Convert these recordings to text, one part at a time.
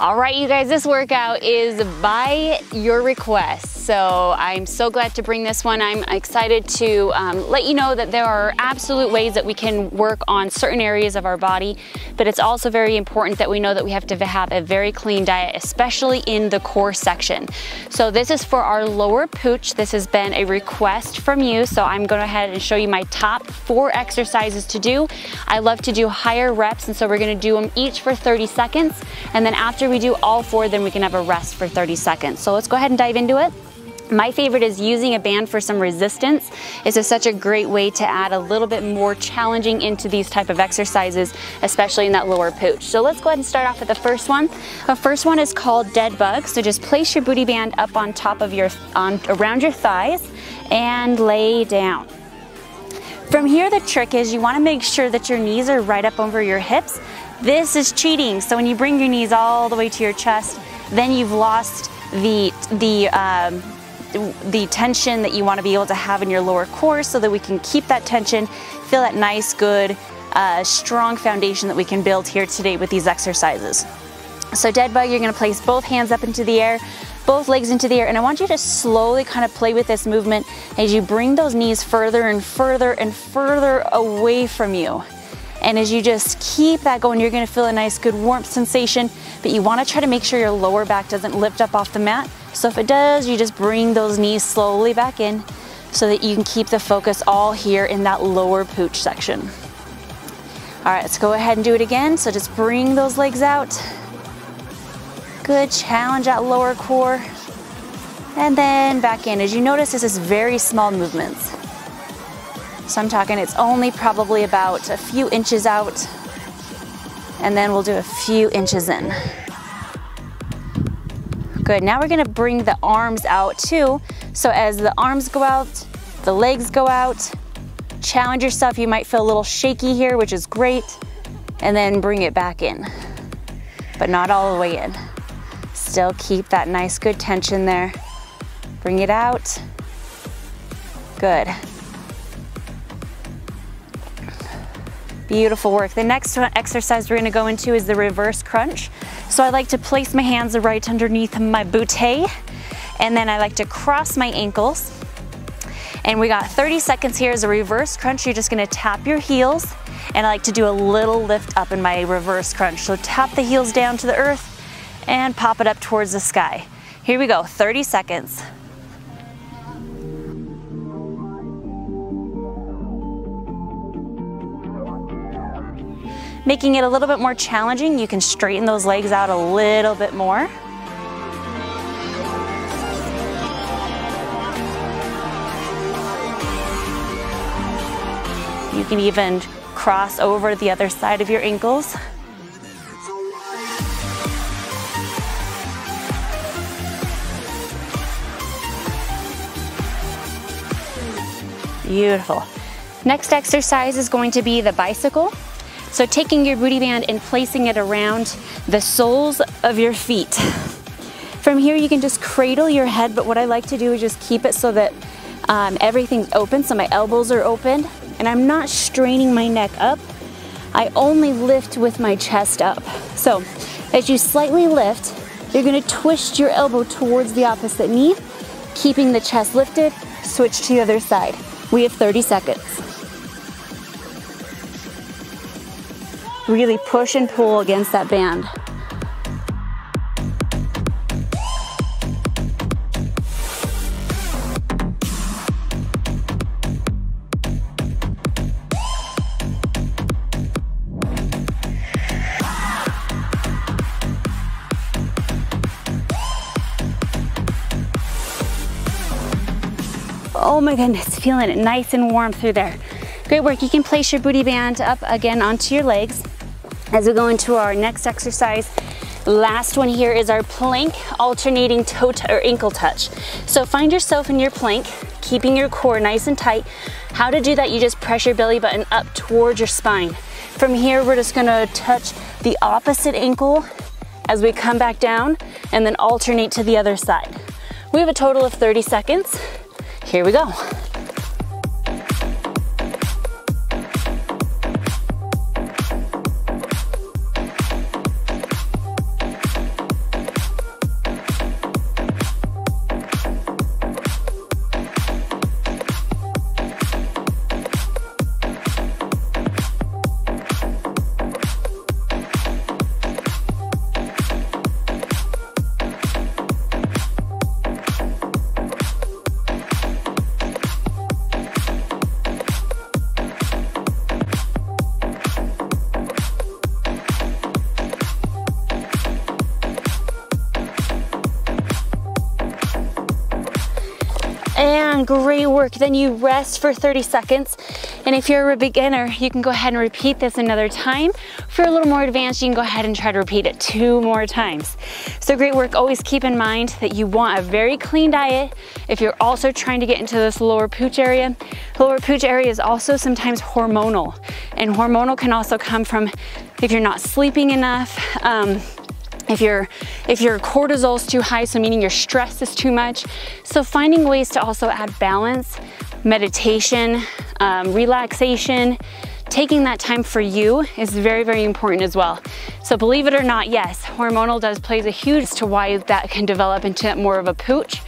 All right, you guys, this workout is by your request. So I'm so glad to bring this one. I'm excited to let you know that there are absolute ways that we can work on certain areas of our body, but it's also very important that we know that we have to have a very clean diet, especially in the core section. So this is for our lower pooch. This has been a request from you. So I'm going ahead and show you my top 4 exercises to do. I love to do higher reps, and so we're going to do them each for 30 seconds. And then after we do all 4, then we can have a rest for 30 seconds. So let's go ahead and dive into it. My favorite is using a band for some resistance. This is such a great way to add a little bit more challenging into these type of exercises, especially in that lower pooch. So let's go ahead and start off with the first one. The first one is called dead bug. So just place your booty band up on top of around your thighs and lay down. From here, the trick is you want to make sure that your knees are right up over your hips. This is cheating. So when you bring your knees all the way to your chest, then you've lost the tension that you want to be able to have in your lower core, so that we can keep that tension, feel that nice, good, strong foundation that we can build here today with these exercises. So dead bug, you're going to place both hands up into the air, both legs into the air, and I want you to slowly kind of play with this movement as you bring those knees further and further and further away from you. And as you just keep that going, you're going to feel a nice, good warmth sensation, but you want to try to make sure your lower back doesn't lift up off the mat. So if it does, you just bring those knees slowly back in so that you can keep the focus all here in that lower pooch section. All right, let's go ahead and do it again. So just bring those legs out. Good, challenge that lower core. And then back in. As you notice, this is very small movements. So I'm talking, it's only probably about a few inches out, and then we'll do a few inches in. Good, now we're gonna bring the arms out too. So as the arms go out, the legs go out, challenge yourself. You might feel a little shaky here, which is great, and then bring it back in, but not all the way in. Still keep that nice, good tension there. Bring it out, good. Beautiful work. The next exercise we're going to go into is the reverse crunch. So I like to place my hands right underneath my bootay, and then I like to cross my ankles. And we got 30 seconds here as a reverse crunch. You're just going to tap your heels, and I like to do a little lift up in my reverse crunch. So tap the heels down to the earth and pop it up towards the sky. Here we go, 30 seconds. Making it a little bit more challenging, you can straighten those legs out a little bit more. You can even cross over the other side of your ankles. Beautiful. Next exercise is going to be the bicycle. So taking your booty band and placing it around the soles of your feet. From here, you can just cradle your head, but what I like to do is just keep it so that everything's open, so my elbows are open, and I'm not straining my neck up. I only lift with my chest up. So as you slightly lift, you're gonna twist your elbow towards the opposite knee, keeping the chest lifted, switch to the other side. We have 30 seconds. Really push and pull against that band. Oh my goodness, feeling it nice and warm through there. Great work. You can place your booty band up again onto your legs. As we go into our next exercise, last one here is our plank, alternating toe or ankle touch. So find yourself in your plank, keeping your core nice and tight. How to do that, you just press your belly button up towards your spine. From here, we're just gonna touch the opposite ankle as we come back down, and then alternate to the other side. We have a total of 30 seconds. Here we go. great work. Then you rest for 30 seconds. And if you're a beginner, you can go ahead and repeat this another time. If you're a little more advanced, you can go ahead and try to repeat it 2 more times. So great work. Always keep in mind that you want a very clean diet. If you're also trying to get into this lower pooch area, lower pooch area is also sometimes hormonal. And hormonal can also come from if you're not sleeping enough, if your cortisol is too high, so meaning your stress is too much. So finding ways to also add balance, meditation, relaxation, taking that time for you is very, very important as well. So believe it or not, yes, hormonal does play a huge role to why that can develop into more of a pooch.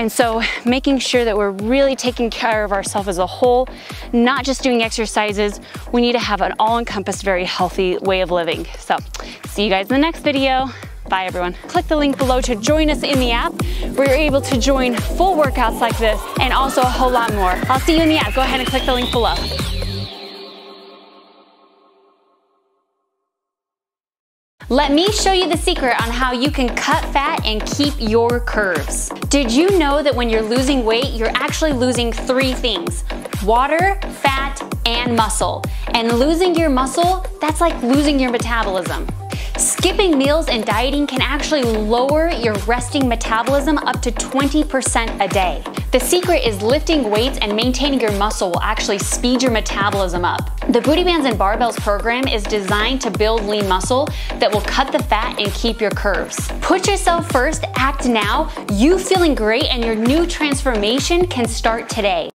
And so making sure that we're really taking care of ourselves as a whole, not just doing exercises, we need to have an all-encompassed, very healthy way of living. So see you guys in the next video. Bye everyone. Click the link below to join us in the app where you're able to join full workouts like this and also a whole lot more. I'll see you in the app. Go ahead and click the link below. Let me show you the secret on how you can cut fat and keep your curves. Did you know that when you're losing weight, you're actually losing 3 things? Water, fat, and muscle. And losing your muscle, that's like losing your metabolism. Skipping meals and dieting can actually lower your resting metabolism up to 20% a day. The secret is lifting weights and maintaining your muscle will actually speed your metabolism up. The Booty Bands and Barbells program is designed to build lean muscle that will cut the fat and keep your curves. Put yourself first, act now. You feeling great and your new transformation can start today.